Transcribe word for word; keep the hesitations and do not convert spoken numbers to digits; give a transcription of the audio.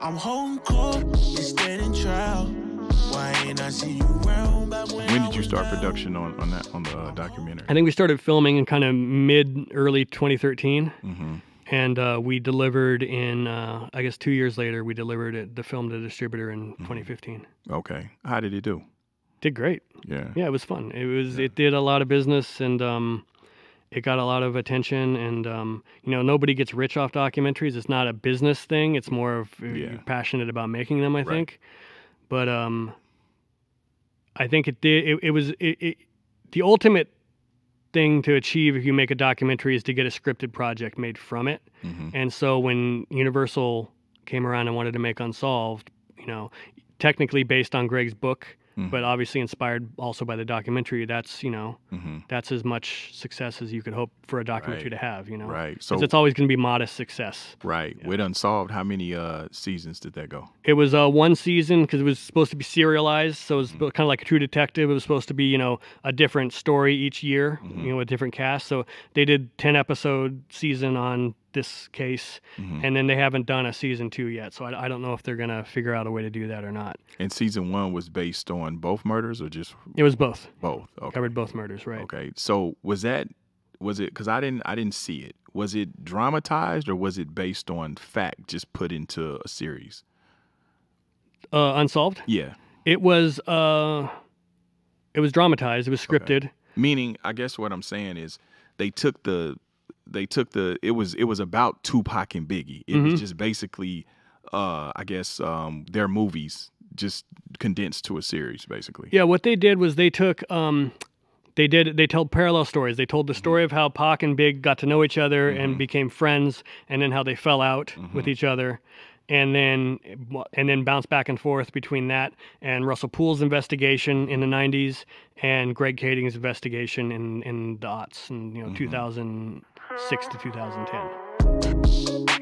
I'm holding court, she's standing trial. Why ain't I see you round? When did you start production on, on that on the uh, documentary? I think we started filming in kind of mid early twenty thirteen, mm-hmm. and uh, we delivered in uh, I guess two years later. We delivered it, the film to the distributor in mm-hmm. twenty fifteen. Okay, how did it do? Did great. Yeah, yeah, it was fun. It was yeah. It did a lot of business and. Um, It got a lot of attention, and um, you know, nobody gets rich off documentaries. It's not a business thing. It's more of yeah. you're passionate about making them, I right. think. But um, I think it did. It, it was it, it, the ultimate thing to achieve if you make a documentary is to get a scripted project made from it. Mm-hmm. And so when Universal came around and wanted to make Unsolved, you know, technically based on Greg's book. But obviously inspired also by the documentary, that's, you know, mm-hmm. that's as much success as you could hope for a documentary right. to have, you know. Right. So it's always going to be modest success. Right. Yeah. With Unsolved, how many uh, seasons did that go? It was uh, one season because it was supposed to be serialized. So it was mm-hmm. kind of like a True Detective. It was supposed to be, you know, a different story each year, mm-hmm. you know, a different cast. So they did ten episode season on this case, mm-hmm. and then they haven't done a season two yet, so I, I don't know if they're gonna figure out a way to do that or not. And season one was based on both murders, or just it was both. Both okay. Covered both murders, right? Okay. So was that was it? Because I didn't I didn't see it. Was it dramatized or was it based on fact, just put into a series? Uh, Unsolved. Yeah. It was. Uh, it was dramatized. It was scripted. Okay. Meaning, I guess what I'm saying is they took the. They took the it was it was about Tupac and Biggie. It mm-hmm. was just basically, uh, I guess, um, their movies just condensed to a series, basically. Yeah, what they did was they took um, they did they told parallel stories. They told the story mm-hmm. of how Pac and Big got to know each other mm-hmm. and became friends, and then how they fell out mm-hmm. with each other. And then and then bounce back and forth between that and Russell Poole's investigation in the nineties and Greg Kading's investigation in in the aughts and you know mm-hmm. two thousand six to two thousand ten.